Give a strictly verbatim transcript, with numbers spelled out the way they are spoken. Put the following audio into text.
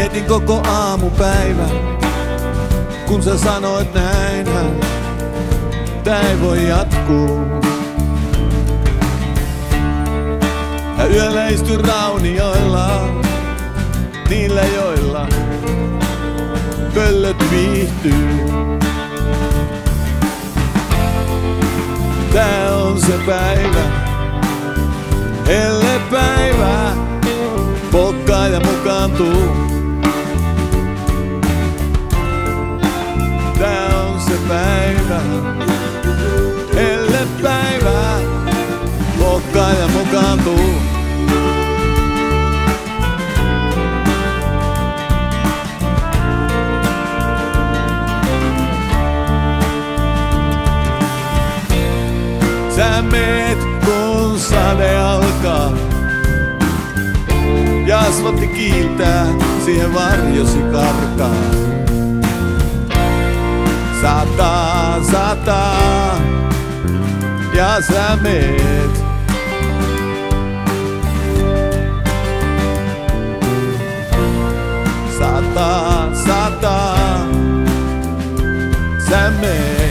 Mietin koko aamupäivän, kun sä sanoit näinhän. Tää ei voi jatkuu. Ja yöllä istun raunioilla, niillä joilla pöllöt viihtyy. Tää on se päivä, elle päivä, polkkaa ja mukaantuu. Tää on se päivä, elle päivä, polkkaa ja mukaantuu. Sä meet, kun sade alkaa. Ja asfaltti kiiltää, siihen varjosi karkaa. Sataa, sataa, ja sä meet. Sataa, sataa, sä meet.